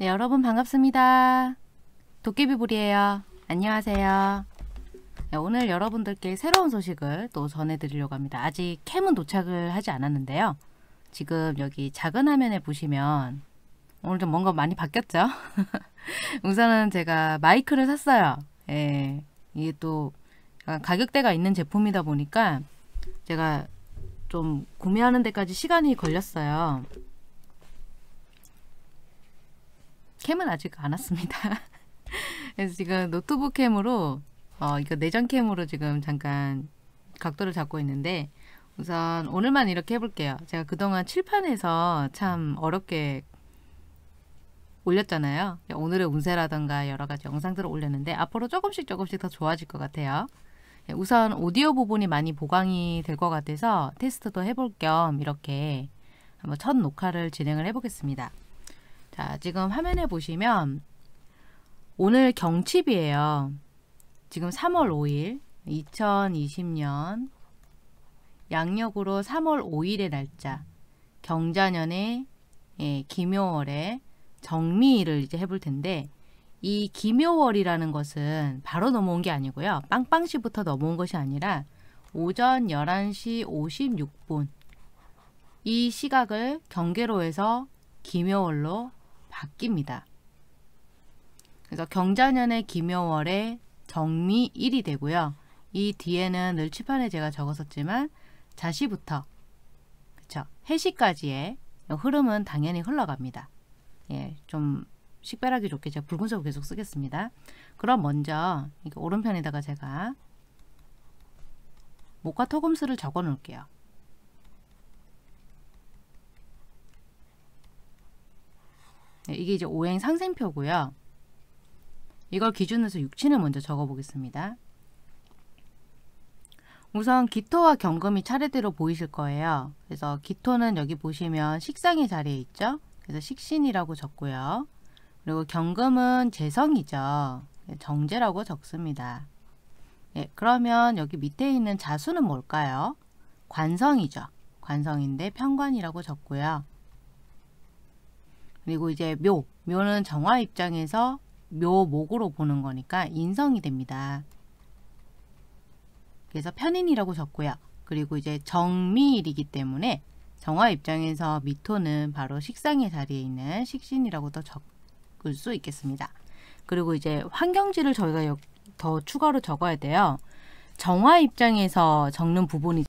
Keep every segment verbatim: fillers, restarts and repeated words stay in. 네, 여러분 반갑습니다. 도깨비불이에요. 안녕하세요. 네, 오늘 여러분들께 새로운 소식을 또 전해드리려고 합니다. 아직 캠은 도착을 하지 않았는데요. 지금 여기 작은 화면에 보시면 오늘 좀 뭔가 많이 바뀌었죠? 우선은 제가 마이크를 샀어요. 예, 이게 또 가격대가 있는 제품이다 보니까 제가 좀 구매하는 데까지 시간이 걸렸어요. 캠은 아직 안 왔습니다. 그래서 지금 노트북 캠으로 어, 이거 내장 캠으로 지금 잠깐 각도를 잡고 있는데, 우선 오늘만 이렇게 해볼게요. 제가 그동안 칠판에서 참 어렵게 올렸잖아요. 오늘의 운세라던가 여러가지 영상들을 올렸는데 앞으로 조금씩 조금씩 더 좋아질 것 같아요. 우선 오디오 부분이 많이 보강이 될 것 같아서 테스트도 해볼 겸 이렇게 한번 첫 녹화를 진행을 해보겠습니다. 자, 지금 화면에 보시면 오늘 경칩이에요. 지금 삼월 오일 이천이십 년 양력으로 삼월 오일의 날짜, 경자년의 예, 기묘월에 정미를 이제 해볼 텐데, 이 기묘월이라는 것은 바로 넘어온 게 아니고요. 빵빵시부터 넘어온 것이 아니라 오전 열한 시 오십육 분 이 시각을 경계로에서 기묘월로 바뀝니다. 그래서 경자년의 기묘월에 정미일이 되고요. 이 뒤에는 늘 칠판에 제가 적었었지만 자시부터 그쵸, 해시까지의 흐름은 당연히 흘러갑니다. 예, 좀 식별하기 좋게 제가 붉은색으로 계속 쓰겠습니다. 그럼 먼저 오른편에다가 제가 목과 토금수를 적어 놓을게요. 예, 이게 이제 오행 상생표고요. 이걸 기준으로 해서 육친을 먼저 적어 보겠습니다. 우선 기토와 경금이 차례대로 보이실 거예요. 그래서 기토는 여기 보시면 식상의 자리에 있죠. 그래서 식신이라고 적고요. 그리고 경금은 재성이죠. 정재라고 적습니다. 예, 그러면 여기 밑에 있는 자수는 뭘까요? 관성이죠. 관성인데 편관이라고 적고요. 그리고 이제 묘. 묘는 정화 입장에서 묘목으로 보는 거니까 인성이 됩니다. 그래서 편인이라고 적고요. 그리고 이제 정미일이기 때문에 정화 입장에서 미토는 바로 식상의 자리에 있는 식신이라고도 적을 수 있겠습니다. 그리고 이제 환경지를 저희가 더 추가로 적어야 돼요. 정화 입장에서 적는 부분이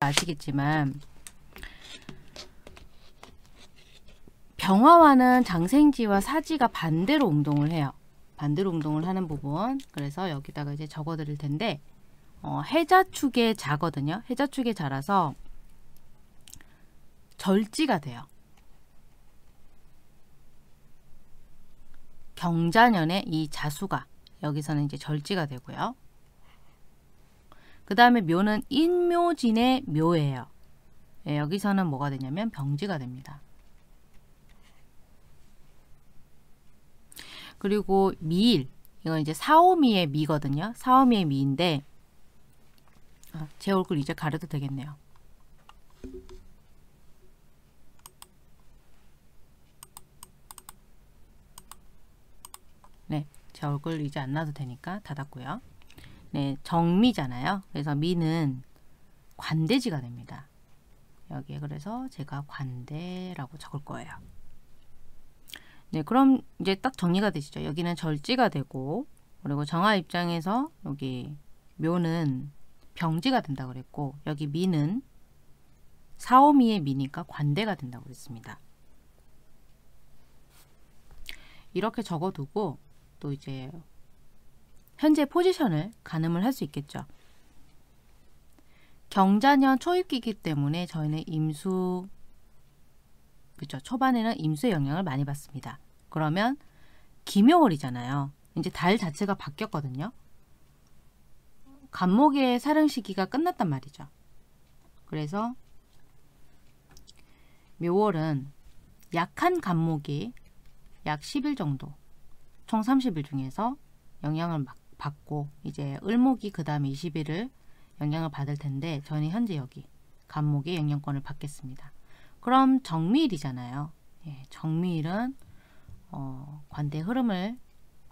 아시겠지만 병화와는 장생지와 사지가 반대로 운동을 해요. 반대로 운동을 하는 부분, 그래서 여기다가 이제 적어 드릴 텐데, 어, 해자축의 자거든요. 해자축의 자라서 절지가 돼요. 경자년에 이 자수가 여기서는 이제 절지가 되고요. 그 다음에 묘는 인묘진의 묘예요. 예, 여기서는 뭐가 되냐면 병지가 됩니다. 그리고 미일, 이건 이제 사오미의 미거든요. 사오미의 미인데, 아, 제 얼굴 이제 가려도 되겠네요. 네, 제 얼굴 이제 안 나도 되니까 닫았고요. 네, 정미잖아요. 그래서 미는 관대지가 됩니다. 여기에 그래서 제가 관대라고 적을 거예요. 네, 그럼 이제 딱 정리가 되시죠. 여기는 절지가 되고, 그리고 정화 입장에서 여기 묘는 병지가 된다 그랬고, 여기 미는 사오미의 미니까 관대가 된다고 그랬습니다. 이렇게 적어두고 또 이제 현재 포지션을 가늠을 할 수 있겠죠. 경자년 초입기이기 때문에 저희는 임수, 그렇죠, 초반에는 임수의 영향을 많이 받습니다. 그러면 기묘월이잖아요. 이제 달 자체가 바뀌었거든요. 간목의 사령 시기가 끝났단 말이죠. 그래서 묘월은 약한 간목이 약 십 일 정도, 총 삼십 일 중에서 영향을 막 받고, 이제 을목이 그 다음에 이십 일을 영향을 받을 텐데, 저는 현재 여기 간목의 영향권을 받겠습니다. 그럼 정미일이잖아요. 예, 정미일은 어, 관대 흐름을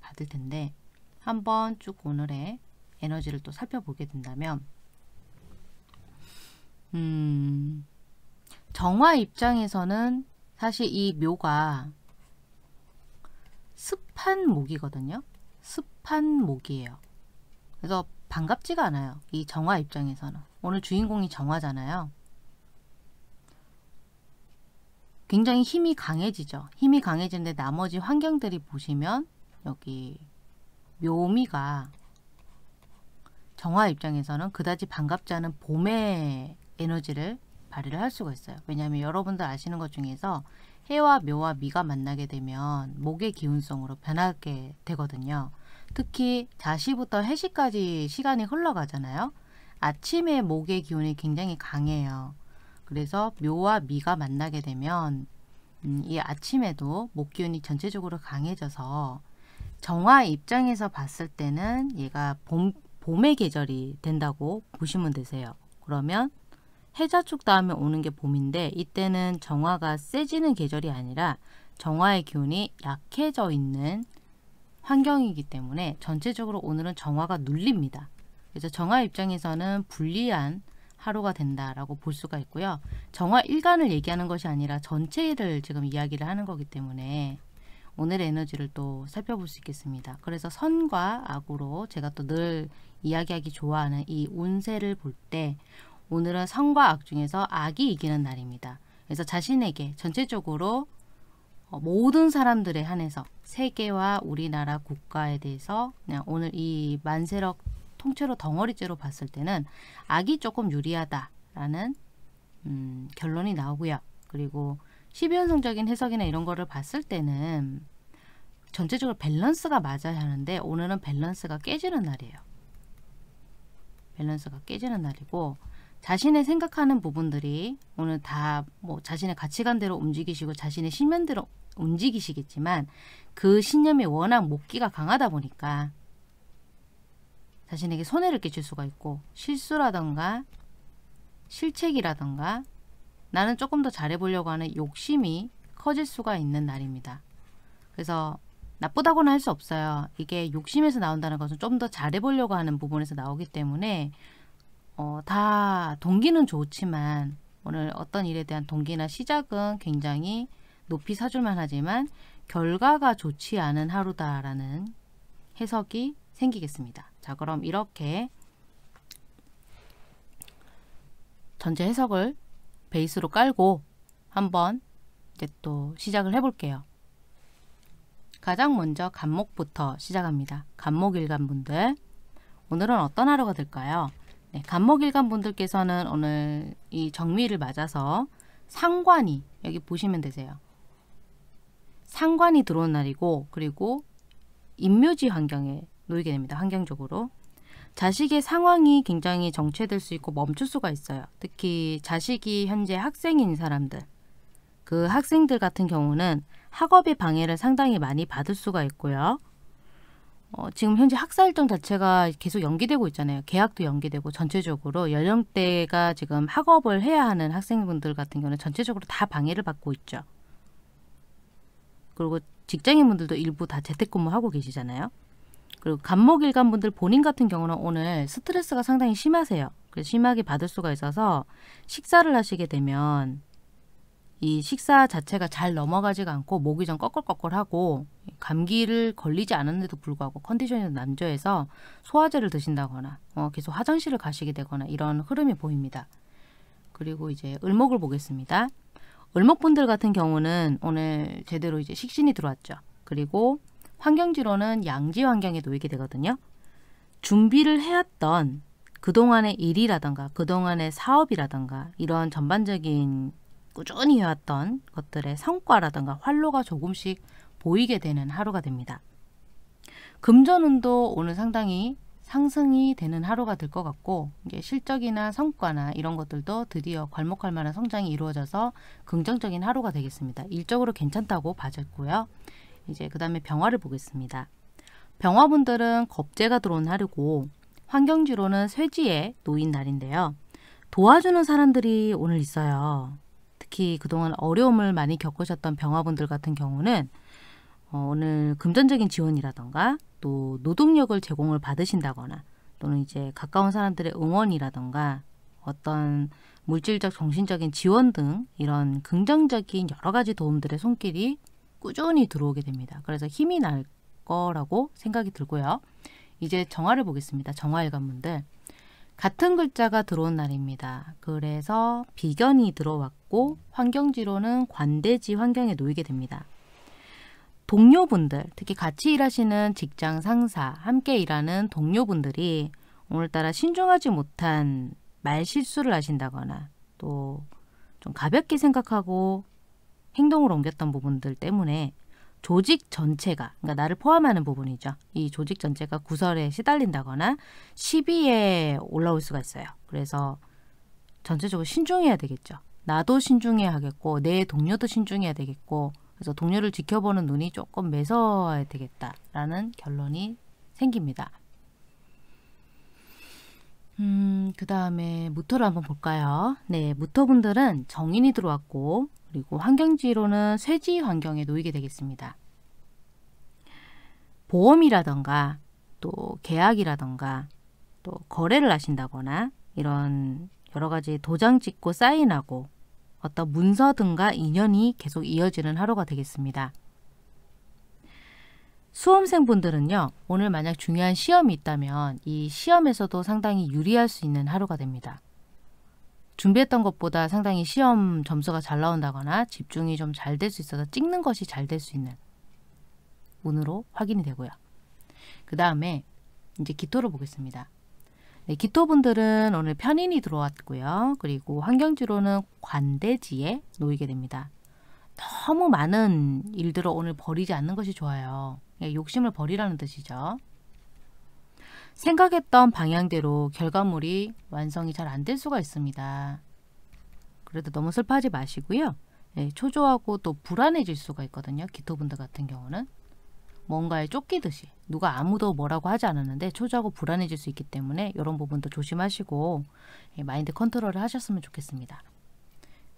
받을 텐데 한번 쭉 오늘의 에너지를 또 살펴보게 된다면 음, 정화 입장에서는 사실 이 묘가 습한 목이거든요. 습한 목이에요. 그래서 반갑지가 않아요. 이 정화 입장에서는. 오늘 주인공이 정화잖아요. 굉장히 힘이 강해지죠. 힘이 강해지는데 나머지 환경들이 보시면 여기 묘미가 정화 입장에서는 그다지 반갑지 않은 봄의 에너지를 발휘를 할 수가 있어요. 왜냐하면 여러분들 아시는 것 중에서 해와 묘와 미가 만나게 되면 목의 기운성으로 변하게 되거든요. 특히 자시부터 해시까지 시간이 흘러가잖아요. 아침에 목의 기운이 굉장히 강해요. 그래서 묘와 미가 만나게 되면 음, 이 아침에도 목 기운이 전체적으로 강해져서 정화 입장에서 봤을 때는 얘가 봄, 봄의 계절이 된다고 보시면 되세요. 그러면 해자 쪽 다음에 오는 게 봄인데 이때는 정화가 세지는 계절이 아니라 정화의 기운이 약해져 있는 환경이기 때문에 전체적으로 오늘은 정화가 눌립니다. 그래서 정화 입장에서는 불리한 하루가 된다라고 볼 수가 있고요. 정화 일간을 얘기하는 것이 아니라 전체를 지금 이야기를 하는 거기 때문에 오늘의 에너지를 또 살펴볼 수 있겠습니다. 그래서 선과 악으로 제가 또 늘 이야기하기 좋아하는 이 운세를 볼 때 오늘은 선과 악 중에서 악이 이기는 날입니다. 그래서 자신에게 전체적으로 모든 사람들에 한해서 세계와 우리나라 국가에 대해서 그냥 오늘 이 만세력 통째로 덩어리째로 봤을 때는 악이 조금 유리하다라는 음, 결론이 나오고요. 그리고 십이연성적인 해석이나 이런 거를 봤을 때는 전체적으로 밸런스가 맞아야 하는데 오늘은 밸런스가 깨지는 날이에요. 밸런스가 깨지는 날이고 자신의 생각하는 부분들이 오늘 다 뭐 자신의 가치관대로 움직이시고 자신의 신념대로 움직이시겠지만 그 신념이 워낙 목기가 강하다 보니까 자신에게 손해를 끼칠 수가 있고 실수라던가 실책이라던가 나는 조금 더 잘해보려고 하는 욕심이 커질 수가 있는 날입니다. 그래서 나쁘다고는 할 수 없어요. 이게 욕심에서 나온다는 것은 좀 더 잘해보려고 하는 부분에서 나오기 때문에 어, 다 동기는 좋지만 오늘 어떤 일에 대한 동기나 시작은 굉장히 높이 사줄만 하지만 결과가 좋지 않은 하루다라는 해석이 생기겠습니다. 자, 그럼 이렇게 전체 해석을 베이스로 깔고 한번 이제 또 시작을 해볼게요. 가장 먼저 간목부터 시작합니다. 간목일간 분들 오늘은 어떤 하루가 될까요? 네, 간목일간 분들께서는 오늘 이 정미를 맞아서 상관이 여기 보시면 되세요. 상관이 들어온 날이고 그리고 인묘지 환경에 놓이게 됩니다. 환경적으로 자식의 상황이 굉장히 정체될 수 있고 멈출 수가 있어요. 특히 자식이 현재 학생인 사람들 그 학생들 같은 경우는 학업의 방해를 상당히 많이 받을 수가 있고요. 어, 지금 현재 학사 일정 자체가 계속 연기되고 있잖아요. 계약도 연기되고 전체적으로 연령대가 지금 학업을 해야 하는 학생분들 같은 경우는 전체적으로 다 방해를 받고 있죠. 그리고 직장인분들도 일부 다 재택근무하고 계시잖아요. 그리고 간목일간분들 본인 같은 경우는 오늘 스트레스가 상당히 심하세요. 그래서 심하게 받을 수가 있어서 식사를 하시게 되면 이 식사 자체가 잘 넘어가지가 않고 목이 좀 꺼끌꺼끌하고 감기를 걸리지 않았는데도 불구하고 컨디션이 난조해서 소화제를 드신다거나 어, 계속 화장실을 가시게 되거나 이런 흐름이 보입니다. 그리고 이제 을목을 보겠습니다. 을목분들 같은 경우는 오늘 제대로 이제 식신이 들어왔죠. 그리고 환경지로는 양지 환경에 놓이게 되거든요. 준비를 해왔던 그동안의 일이라던가 그동안의 사업이라던가 이런 전반적인 꾸준히 해왔던 것들의 성과라든가 활로가 조금씩 보이게 되는 하루가 됩니다. 금전운도 오늘 상당히 상승이 되는 하루가 될 것 같고 이제 실적이나 성과나 이런 것들도 드디어 괄목할 만한 성장이 이루어져서 긍정적인 하루가 되겠습니다. 일적으로 괜찮다고 봐졌고요. 이제 그 다음에 병화를 보겠습니다. 병화분들은 겁재가 들어온 하루고 환경지로는 쇠지에 놓인 날인데요. 도와주는 사람들이 오늘 있어요. 특히 그동안 어려움을 많이 겪으셨던 병화분들 같은 경우는 어, 오늘 금전적인 지원이라던가 또 노동력을 제공을 받으신다거나 또는 이제 가까운 사람들의 응원이라던가 어떤 물질적, 정신적인 지원 등 이런 긍정적인 여러 가지 도움들의 손길이 꾸준히 들어오게 됩니다. 그래서 힘이 날 거라고 생각이 들고요. 이제 정화를 보겠습니다. 정화일관분들. 같은 글자가 들어온 날입니다. 그래서 비견이 들어왔고 환경지로는 관대지 환경에 놓이게 됩니다. 동료분들, 특히 같이 일하시는 직장 상사, 함께 일하는 동료분들이 오늘따라 신중하지 못한 말실수를 하신다거나 또 좀 가볍게 생각하고 행동을 옮겼던 부분들 때문에 조직 전체가, 그러니까 나를 포함하는 부분이죠. 이 조직 전체가 구설에 시달린다거나 시비에 올라올 수가 있어요. 그래서 전체적으로 신중해야 되겠죠. 나도 신중해야 하겠고 내 동료도 신중해야 되겠고 그래서 동료를 지켜보는 눈이 조금 매서워야 되겠다라는 결론이 생깁니다. 음, 그 다음에 무토를 한번 볼까요? 네, 무토분들은 정인이 들어왔고 그리고 환경지로는 쇠지 환경에 놓이게 되겠습니다. 보험이라던가 또 계약이라던가 또 거래를 하신다거나 이런 여러가지 도장 찍고 사인하고 어떤 문서 등과 인연이 계속 이어지는 하루가 되겠습니다. 수험생분들은요. 오늘 만약 중요한 시험이 있다면 이 시험에서도 상당히 유리할 수 있는 하루가 됩니다. 준비했던 것보다 상당히 시험 점수가 잘 나온다거나 집중이 좀 잘 될 수 있어서 찍는 것이 잘 될 수 있는 운으로 확인이 되고요. 그 다음에 이제 기토를 보겠습니다. 네, 기토분들은 오늘 편인이 들어왔고요. 그리고 환경지로는 관대지에 놓이게 됩니다. 너무 많은 일들을 오늘 버리지 않는 것이 좋아요. 욕심을 버리라는 뜻이죠. 생각했던 방향대로 결과물이 완성이 잘 안 될 수가 있습니다. 그래도 너무 슬퍼하지 마시고요. 네, 초조하고 또 불안해질 수가 있거든요. 기토분들 같은 경우는 뭔가에 쫓기듯이 누가 아무도 뭐라고 하지 않았는데 초조하고 불안해질 수 있기 때문에 이런 부분도 조심하시고 마인드 컨트롤을 하셨으면 좋겠습니다.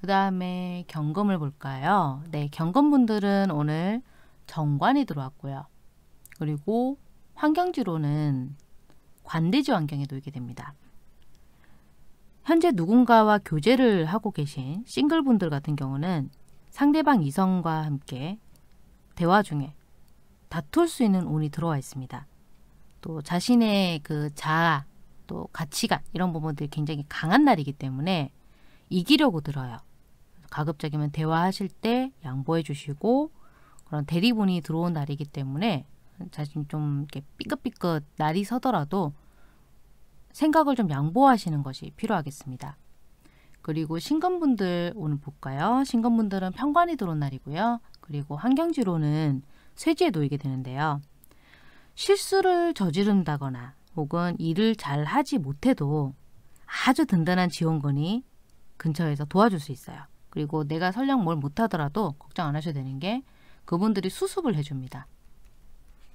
그 다음에 경금을 볼까요? 네, 경금분들은 오늘 정관이 들어왔고요. 그리고 환경지로는 관대지 환경에 놓이게 됩니다. 현재 누군가와 교제를 하고 계신 싱글분들 같은 경우는 상대방 이성과 함께 대화 중에 다툴 수 있는 운이 들어와 있습니다. 또 자신의 그 자아, 또 가치관 이런 부분들이 굉장히 강한 날이기 때문에 이기려고 들어요. 가급적이면 대화하실 때 양보해 주시고 그런 대리운이 들어온 날이기 때문에 자신 좀 이렇게 삐끗삐끗 날이 서더라도 생각을 좀 양보하시는 것이 필요하겠습니다. 그리고 신금분들 오늘 볼까요? 신금분들은 편관이 들어온 날이고요. 그리고 환경지로는 쇠지에 놓이게 되는데요. 실수를 저지른다거나 혹은 일을 잘 하지 못해도 아주 든든한 지원군이 근처에서 도와줄 수 있어요. 그리고 내가 설령 뭘 못하더라도 걱정 안 하셔도 되는 게 그분들이 수습을 해줍니다.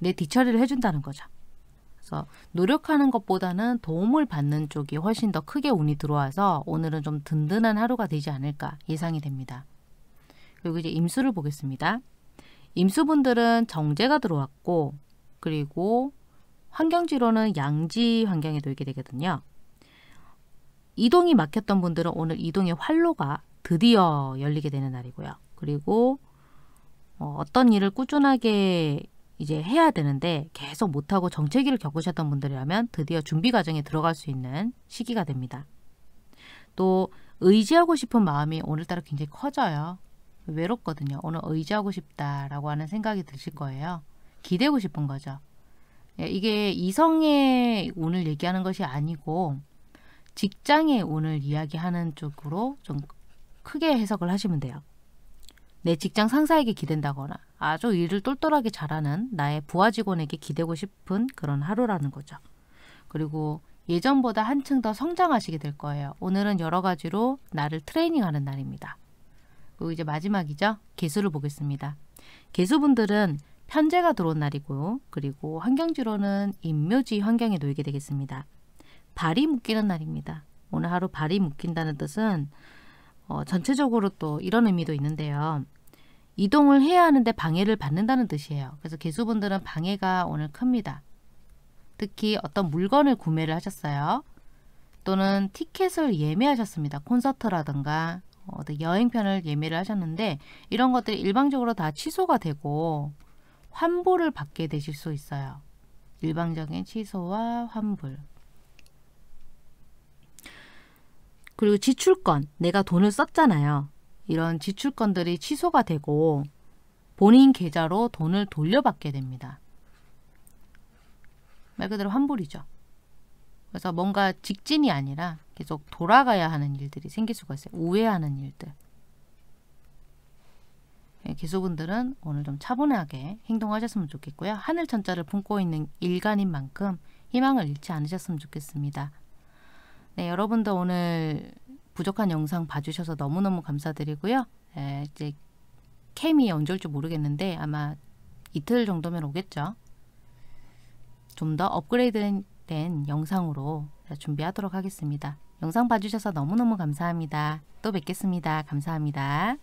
내 뒤처리를 해준다는 거죠. 그래서 노력하는 것보다는 도움을 받는 쪽이 훨씬 더 크게 운이 들어와서 오늘은 좀 든든한 하루가 되지 않을까 예상이 됩니다. 그리고 이제 임수를 보겠습니다. 임수분들은 정제가 들어왔고 그리고 환경지로는 양지 환경에 놓이게 되거든요. 이동이 막혔던 분들은 오늘 이동의 활로가 드디어 열리게 되는 날이고요. 그리고 어떤 일을 꾸준하게 이제 해야 되는데 계속 못하고 정체기를 겪으셨던 분들이라면 드디어 준비 과정에 들어갈 수 있는 시기가 됩니다. 또 의지하고 싶은 마음이 오늘따라 굉장히 커져요. 외롭거든요. 오늘 의지하고 싶다라고 하는 생각이 드실 거예요. 기대고 싶은 거죠. 이게 이성의 운을 얘기하는 것이 아니고 직장의 운을 이야기하는 쪽으로 좀 크게 해석을 하시면 돼요. 내 직장 상사에게 기댄다거나 아주 일을 똘똘하게 잘하는 나의 부하 직원에게 기대고 싶은 그런 하루라는 거죠. 그리고 예전보다 한층 더 성장하시게 될 거예요. 오늘은 여러 가지로 나를 트레이닝하는 날입니다. 그리고 이제 마지막이죠. 계수를 보겠습니다. 계수분들은 편재가 들어온 날이고 그리고 환경지로는 인묘지 환경에 놓이게 되겠습니다. 발이 묶이는 날입니다. 오늘 하루 발이 묶인다는 뜻은 어, 전체적으로 또 이런 의미도 있는데요. 이동을 해야 하는데 방해를 받는다는 뜻이에요. 그래서 개수분들은 방해가 오늘 큽니다. 특히 어떤 물건을 구매를 하셨어요. 또는 티켓을 예매하셨습니다. 콘서트라든가 어떤 여행편을 예매를 하셨는데 이런 것들이 일방적으로 다 취소가 되고 환불을 받게 되실 수 있어요. 일방적인 취소와 환불. 그리고 지출권, 내가 돈을 썼잖아요. 이런 지출권들이 취소가 되고 본인 계좌로 돈을 돌려받게 됩니다. 말 그대로 환불이죠. 그래서 뭔가 직진이 아니라 계속 돌아가야 하는 일들이 생길 수가 있어요. 우회하는 일들. 개수분들은 오늘 좀 차분하게 행동하셨으면 좋겠고요. 하늘천자를 품고 있는 일간인 만큼 희망을 잃지 않으셨으면 좋겠습니다. 네, 여러분도 오늘 부족한 영상 봐주셔서 너무너무 감사드리고요. 에, 이제 케미에 언제 올지 모르겠는데 아마 이틀 정도면 오겠죠. 좀 더 업그레이드 된 영상으로 준비하도록 하겠습니다. 영상 봐주셔서 너무너무 감사합니다. 또 뵙겠습니다. 감사합니다.